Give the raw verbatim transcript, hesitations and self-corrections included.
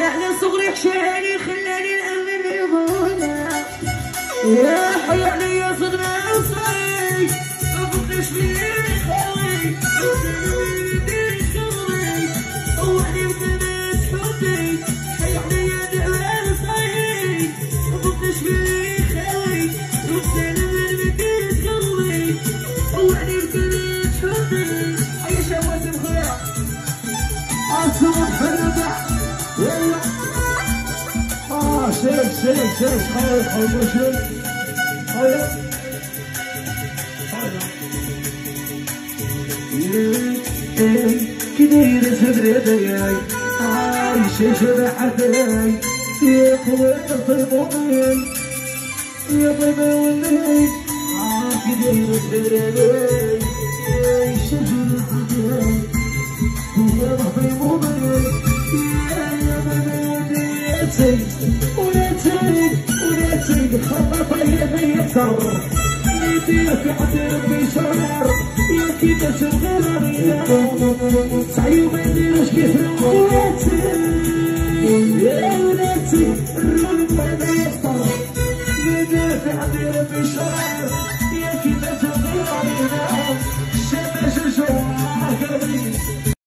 يا أحلى صغرك شهاني خلاني الأمن يهونا يا حياني يا صغر أصغرك ما فكرش من يرخوي وسنو يدير صغري طوعني وثبت حبي حياني يا دعوة لصغري ما فكرش من يرخوي وسنو يدير صغري طوعني وثبت حبي أي شواس الخير أصغر حربة اه شيك شيك شيك حاول حاول شيك حاول حاول كدير تدريبي عايش جرحتي يا قوة الطيبين يا طيبة والليل كدير تدريبي عايش جرحتي يا طيبة ولا تريد ولا تريد خطط يدي الثور يديك عتربي شرار يا كيفاش الغرر يدور سعي وما يديروش كيف ولا تريد ولا تريد الرول ماذا يفطر يديك عتربي شرار يا كيفاش الغرر يدور شباش الجوار